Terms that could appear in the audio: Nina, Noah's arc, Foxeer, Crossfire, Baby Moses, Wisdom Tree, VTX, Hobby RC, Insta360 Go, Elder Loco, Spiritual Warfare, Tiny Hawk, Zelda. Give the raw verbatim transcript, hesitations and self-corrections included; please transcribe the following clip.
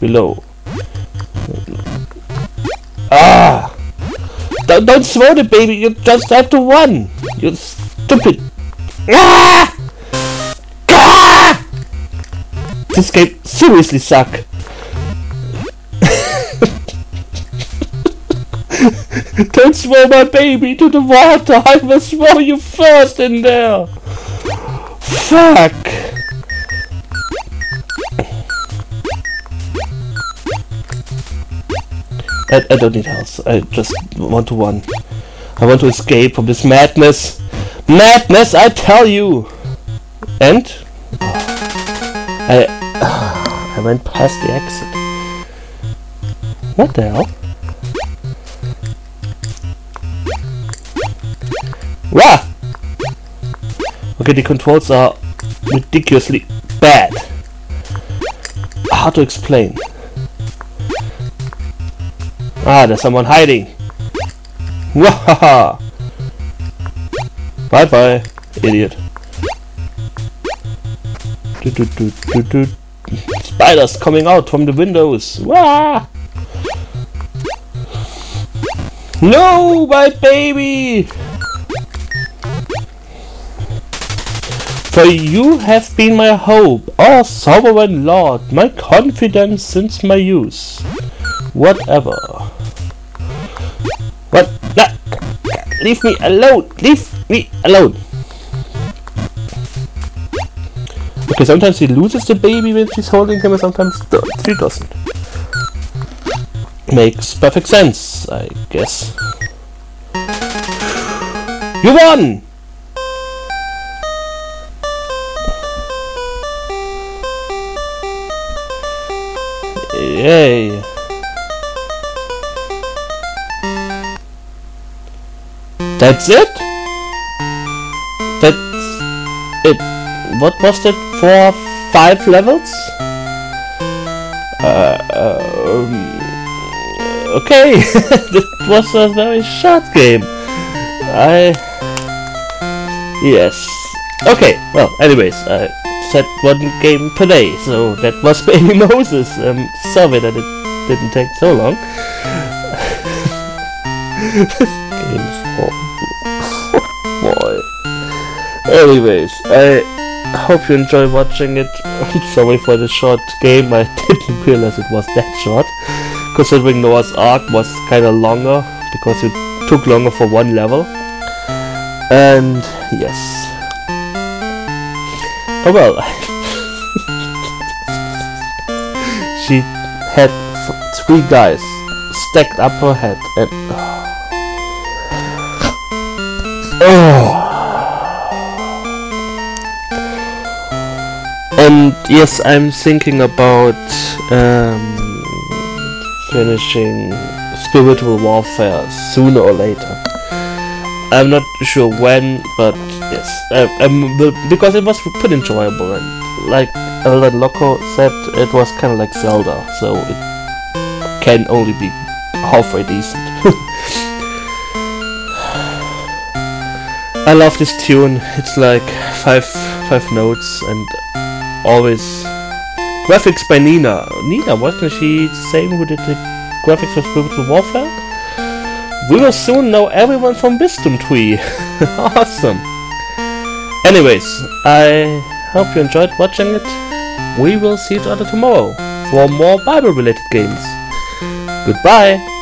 below. Ah! Don't, don't throw the baby, you just have to run! You stupid! Ah! Ah! This game seriously sucks. Don't throw my baby to the water! I will throw you first in there! Fuck! I, I don't need health. I just want to run. I want to escape from this madness. Madness, I tell you! And? I... I went past the exit. What the hell? Wah! Okay, the controls are ridiculously bad. Hard to explain. Ah, there's someone hiding. Wahaha! Bye bye, idiot. Do, do, do, do, do. Spiders coming out from the windows. Wah! No, my baby! For you have been my hope, oh sovereign Lord, my confidence since my youth. Whatever. What? No. Leave me alone! Leave me alone! Okay, sometimes she loses the baby when she's holding him, and sometimes she doesn't. Makes perfect sense, I guess. You won! Yay! That's it? That's it. What was that for? Five levels? Uh, um, okay, that was a very short game. I... Yes. Okay, well, anyways, I... Had one game per day, so that was Baby Moses. Um, sorry that it didn't take so long. Game's horrible. Boy. Anyways, I hope you enjoy watching it. I'm sorry for the short game. I didn't realize it was that short, considering Noah's arc was kind of longer because it took longer for one level. And yes. Oh well, she had three guys stacked up her head and... Oh. Oh. And yes, I'm thinking about um, finishing Spiritual Warfare sooner or later. I'm not sure when, but yes, I, I'm, because it was pretty enjoyable, and like Elder Loco said, it was kind of like Zelda, so it can only be halfway decent. I love this tune. It's like five five notes, and always graphics by Nina. Nina, wasn't she the same who did the graphics for Spiritual Warfare? We will soon know everyone from Wisdom Tree. Awesome. Anyways, I hope you enjoyed watching it. We will see each other tomorrow for more Bible related games. Goodbye.